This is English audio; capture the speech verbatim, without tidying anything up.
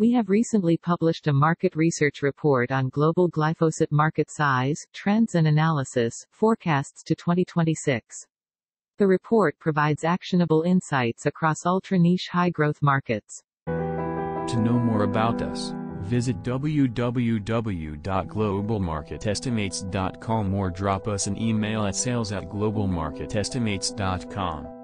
We have recently published a market research report on global glyphosate market size, trends and analysis, forecasts to twenty twenty-six. The report provides actionable insights across ultra-niche high-growth markets. To know more about us, visit w w w dot global market estimates dot com or drop us an email at sales at global market estimates dot com.